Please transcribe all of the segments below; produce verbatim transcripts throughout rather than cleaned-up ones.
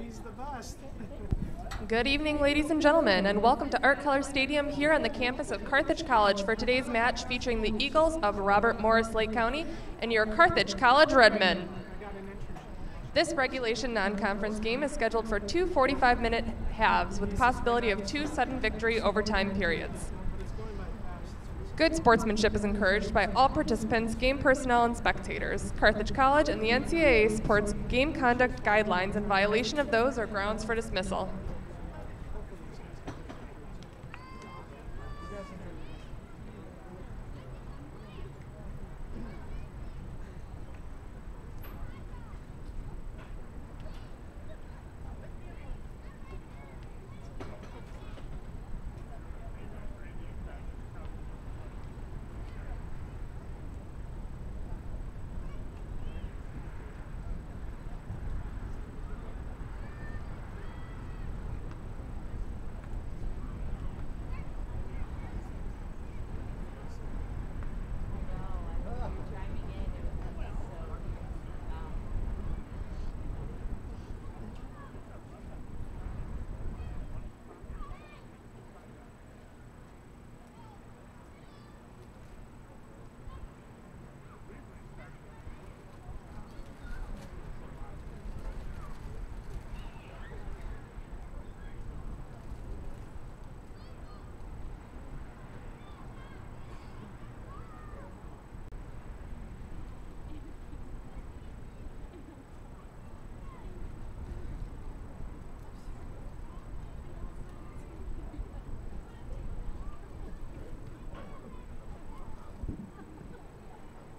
He's the best. Good evening, ladies and gentlemen, and welcome to Art Keller Stadium here on the campus of Carthage College for today's match featuring the Eagles of Robert Morris Lake County and your Carthage College Redmen. This regulation non-conference game is scheduled for two forty-five minute halves with the possibility of two sudden victory overtime periods. Good sportsmanship is encouraged by all participants, game personnel, and spectators. Carthage College and the N C double A supports game conduct guidelines, and violation of those are grounds for dismissal.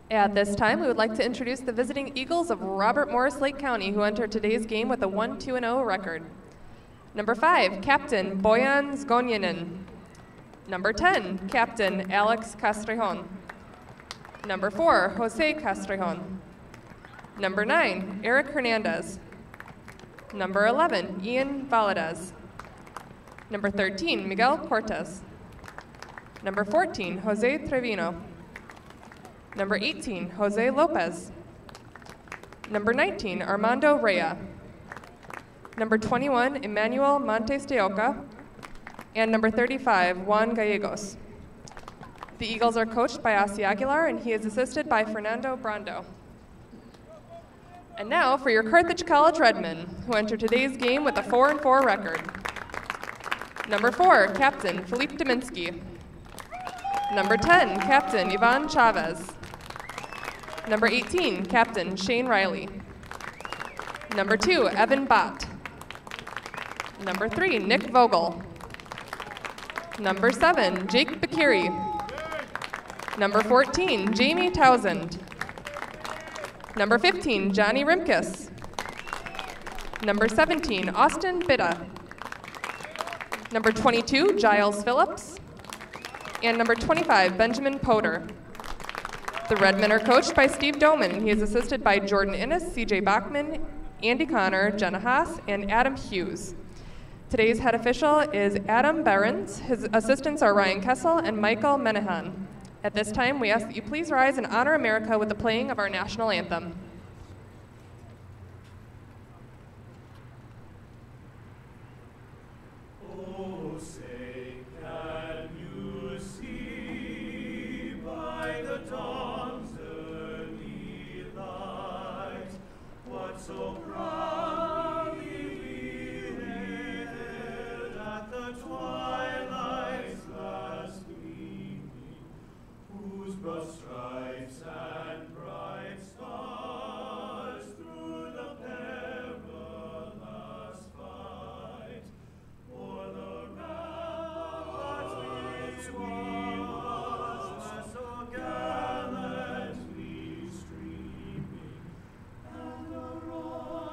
At this time, we would like to introduce the visiting Eagles of Robert Morris Lake County, who entered today's game with a one two and oh record. Number five, Captain Boyan Zgoninen. Number ten, Captain Alex Castrejon. Number four, Jose Castrejon. Number nine, Eric Hernandez. Number eleven, Ian Valadez. Number thirteen, Miguel Cortes. Number fourteen, Jose Trevino. Number eighteen, Jose Lopez. Number nineteen, Armando Rea. Number twenty-one, Emmanuel Montes de Oca. And number thirty-five, Juan Gallegos. The Eagles are coached by Asi Aguilar, and he is assisted by Fernando Brando. And now for your Carthage College Redmen, who enter today's game with a four and four record. Number four, Captain Felipe Dominski. Number ten, Captain Ivan Chavez. Number eighteen, Captain Shane Riley. Number two, Evan Bott. Number three, Nick Vogel. Number seven, Jake Bakiri. Number fourteen, Jamie Towsend. Number fifteen, Johnny Rimkus. Number seventeen, Austin Bitta. Number twenty-two, Giles Phillips. And number twenty-five, Benjamin Potter. The Redmen are coached by Steve Doman, and he is assisted by Jordan Innes, C J Bachman, Andy Connor, Jenna Haas, and Adam Hughes. Today's head official is Adam Behrens. His assistants are Ryan Kessel and Michael Menahan. At this time, we ask that you please rise and honor America with the playing of our national anthem. Oh, say that you see by the dawn's early light what so proudly we hailed at the twilight's last gleaming, whose broad stripes and bright stars through the perilous fight o'er the ramparts which we gallantly streaming, and the roar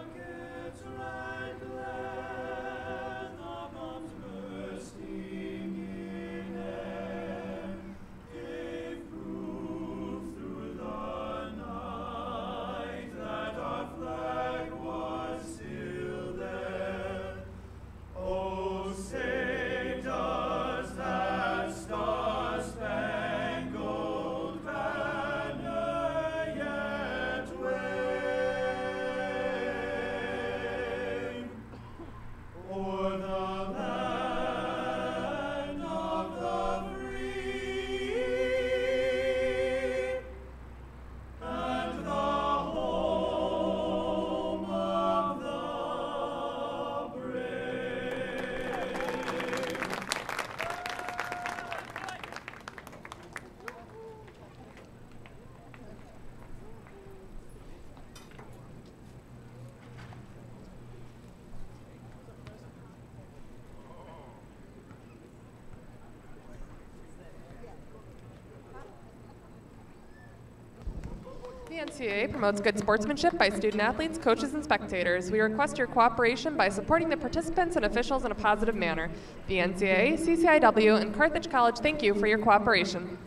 N C double A promotes good sportsmanship by student athletes, coaches, and spectators. We request your cooperation by supporting the participants and officials in a positive manner. The N C double A, C C I W, and Carthage College thank you for your cooperation.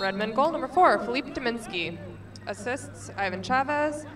Redmond. Goal number four, Felipe Dominski. Assists, Ivan Chavez.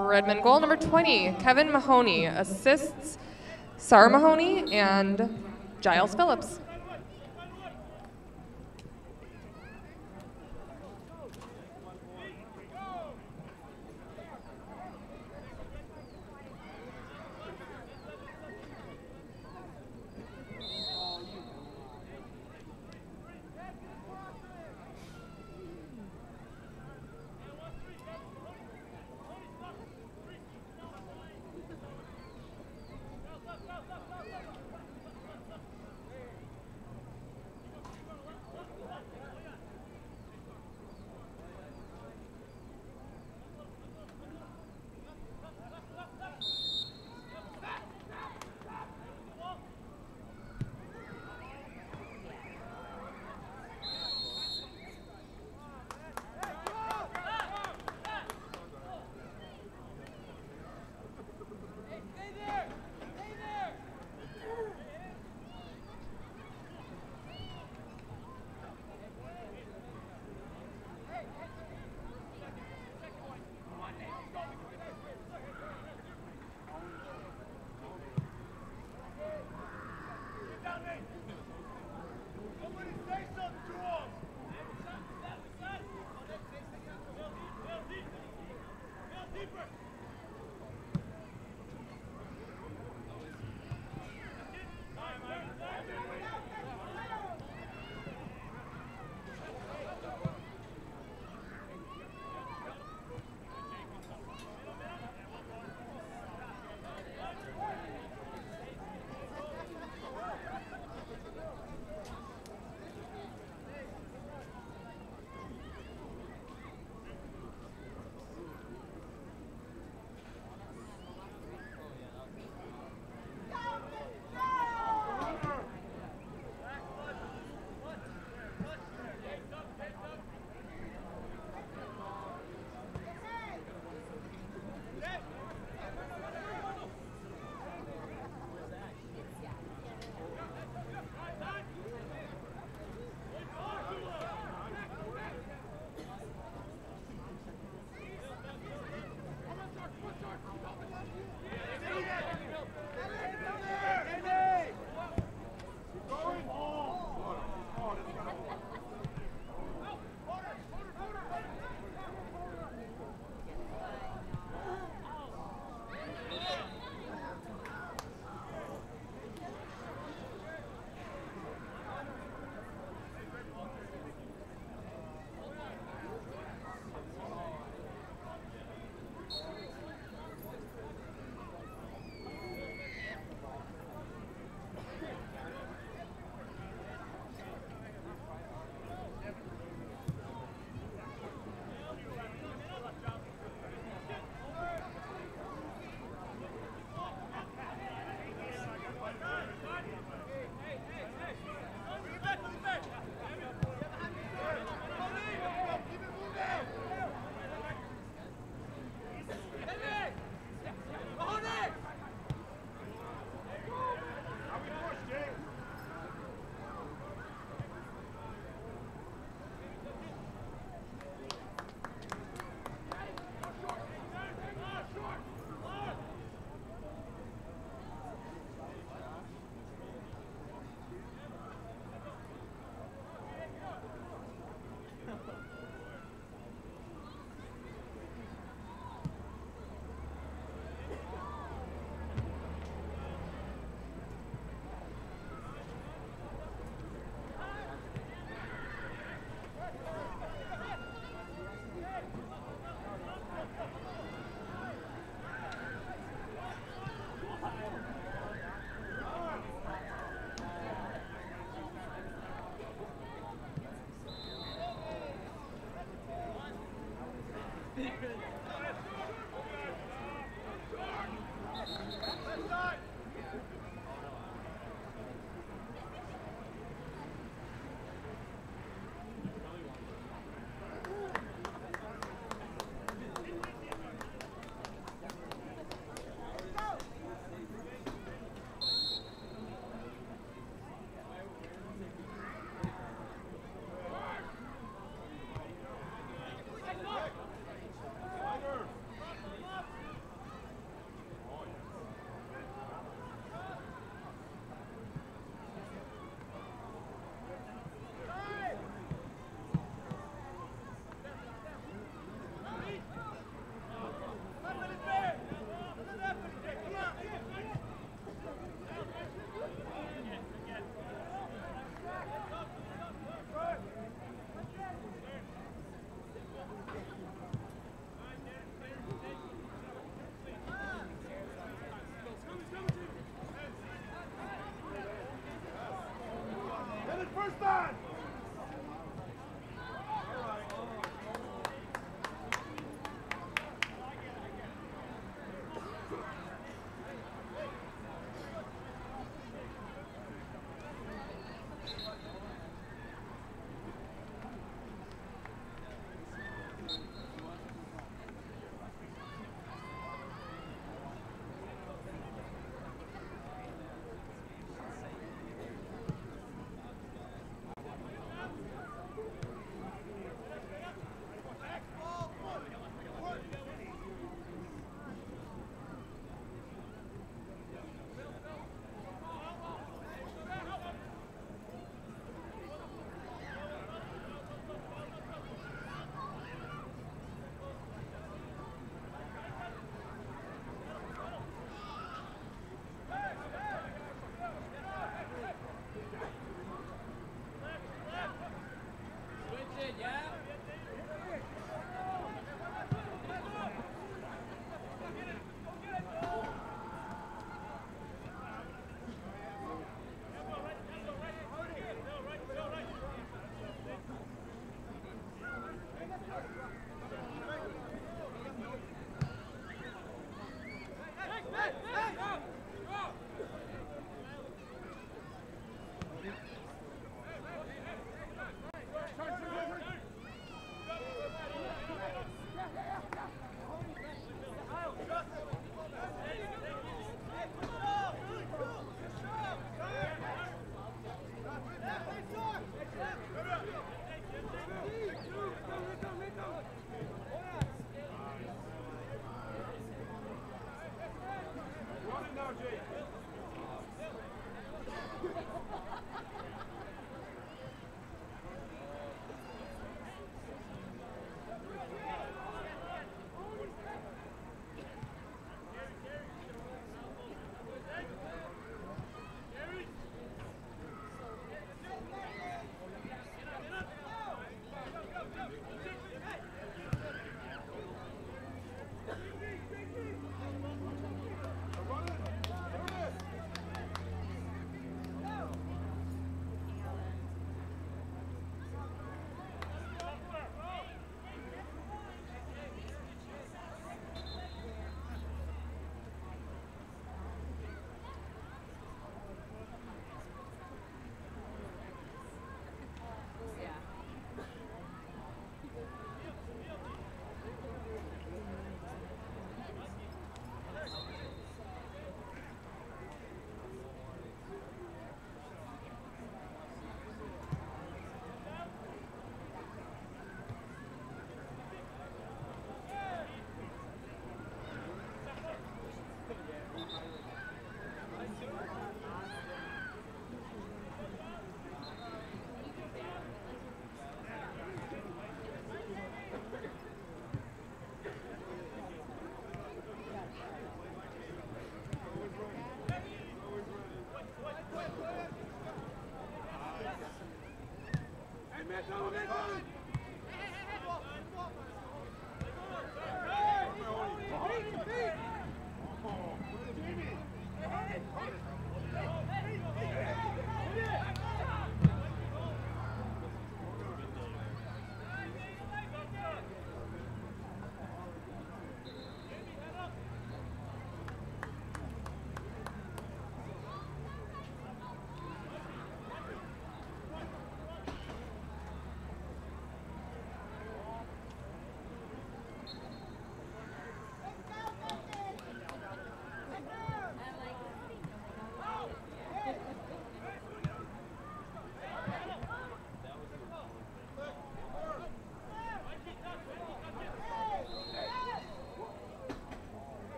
Redmond. Goal number twenty, Kevin Mahoney. Assists, Sar Mahoney and Giles Phillips.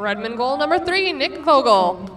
Redmond goal number three, Nick Vogel.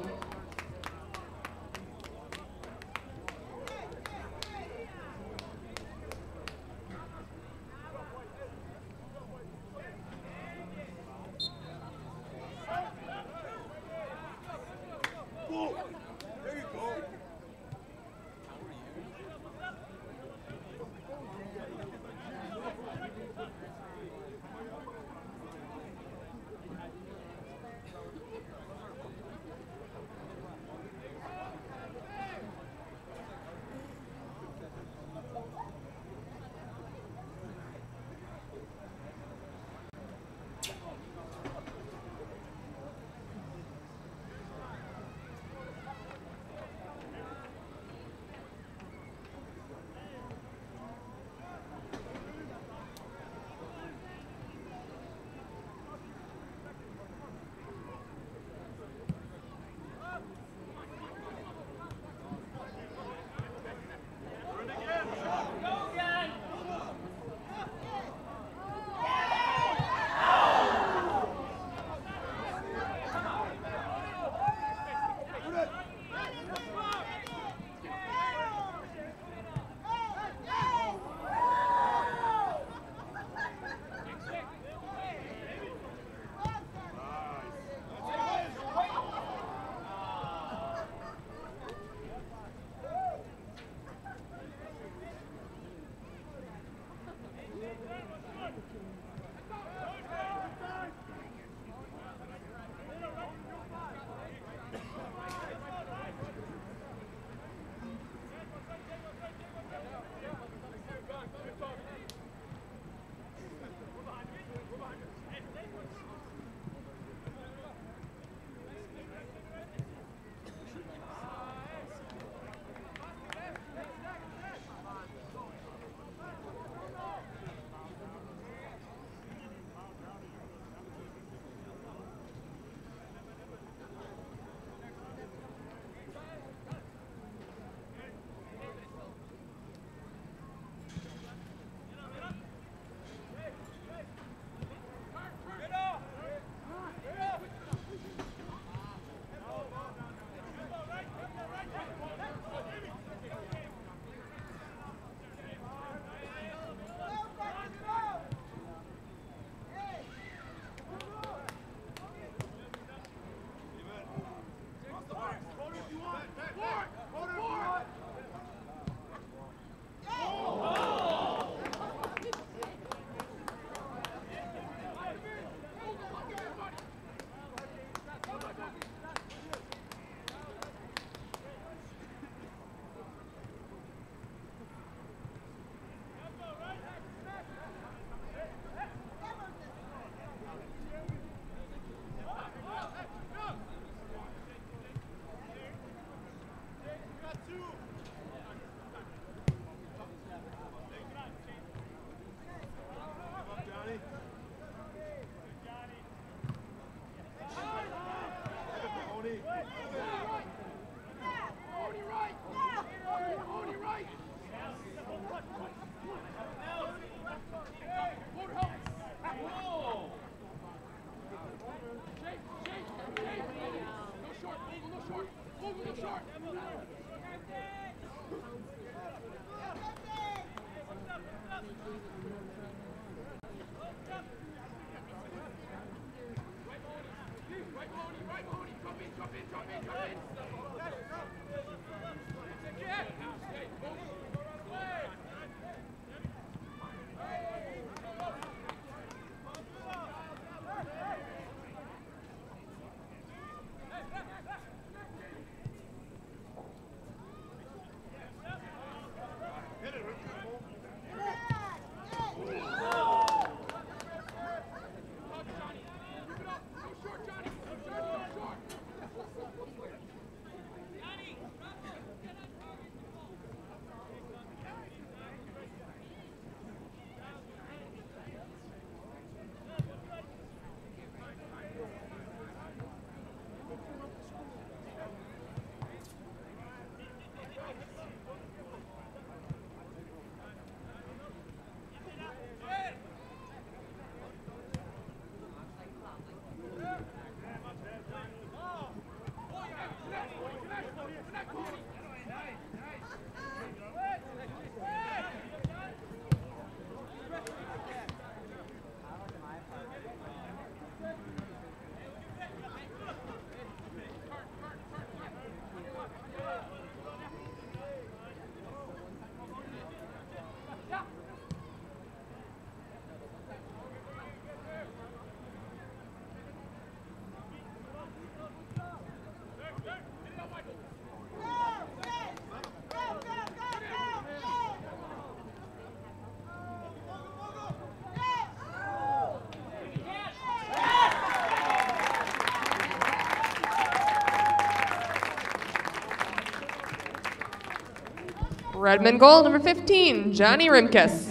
Redmond goal, number fifteen, Johnny Rimkus.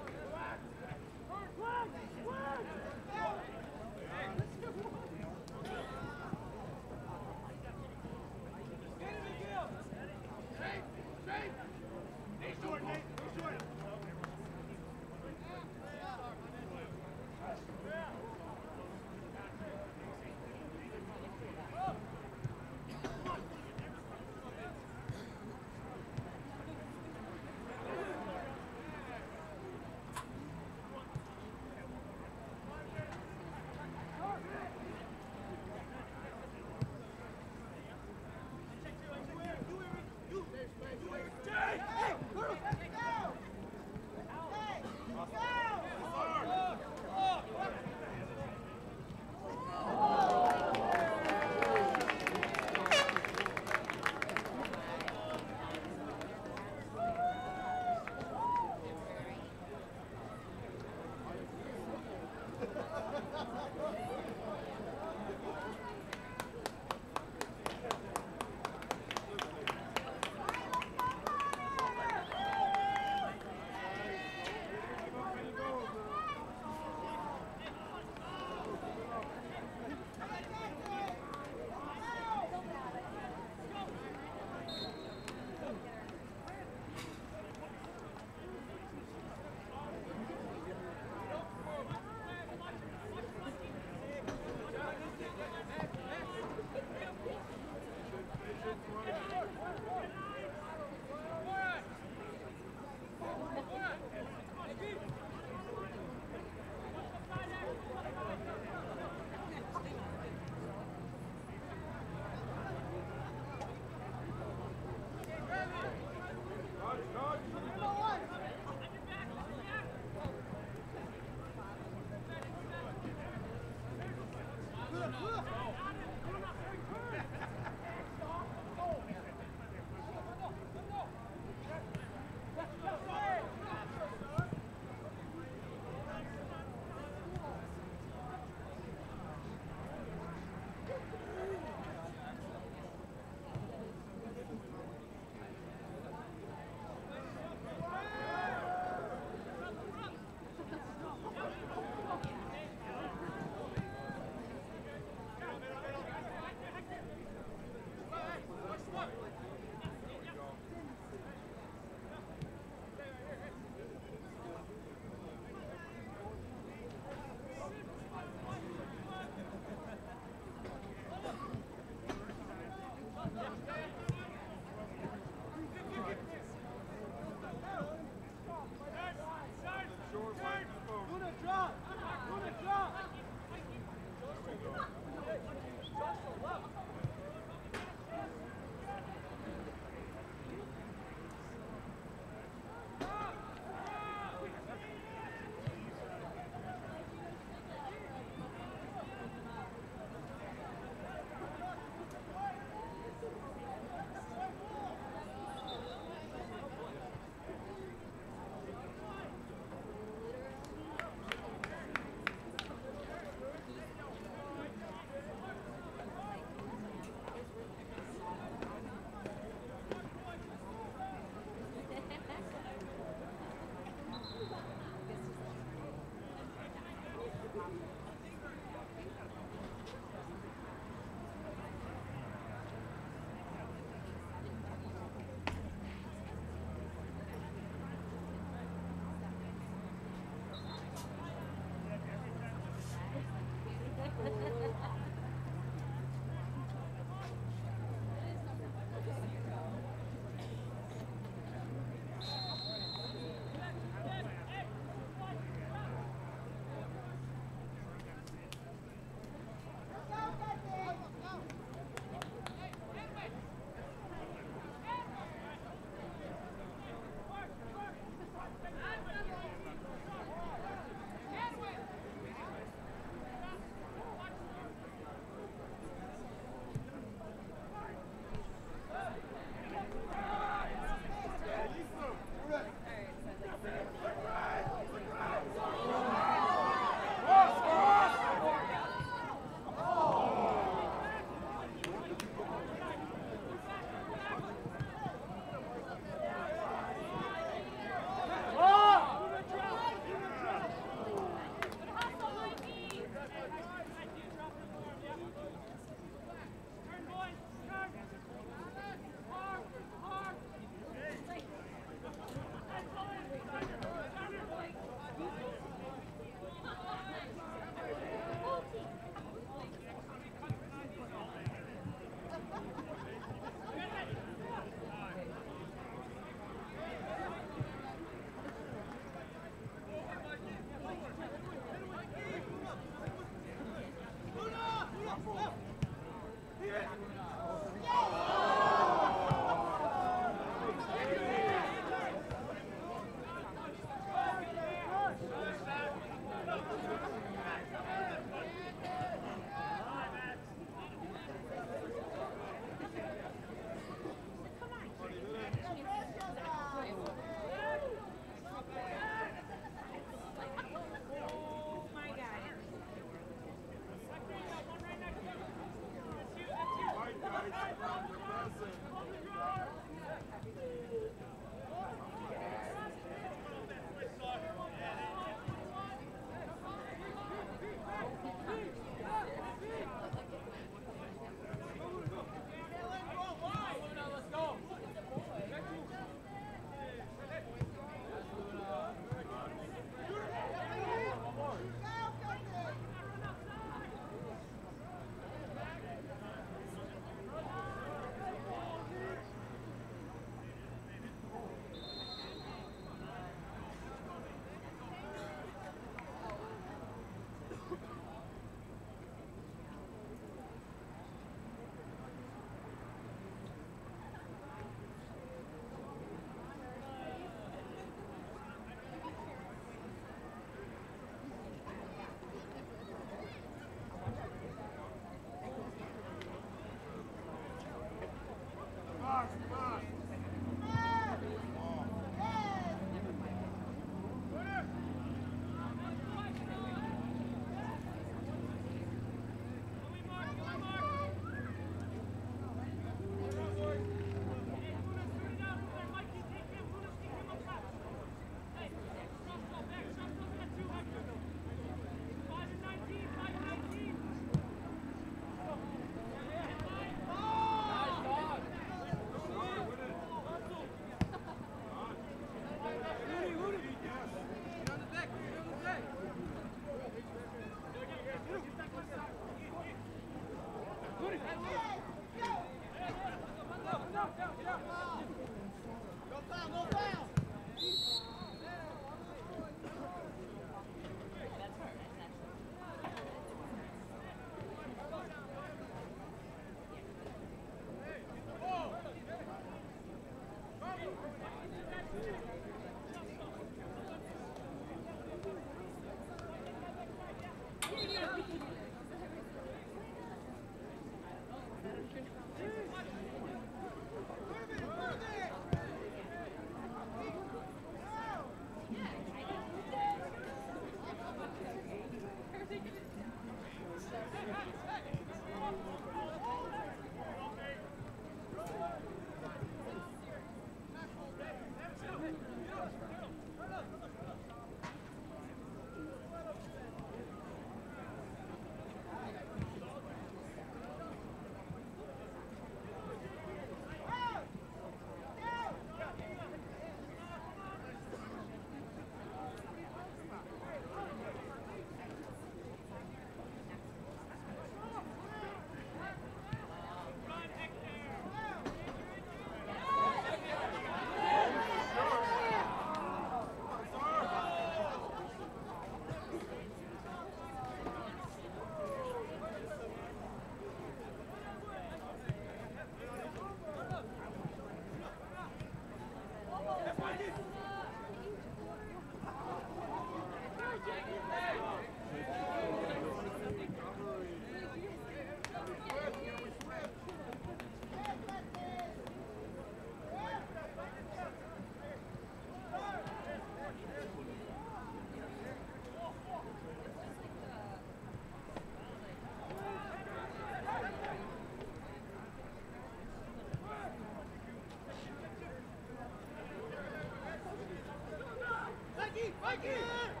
Thank you.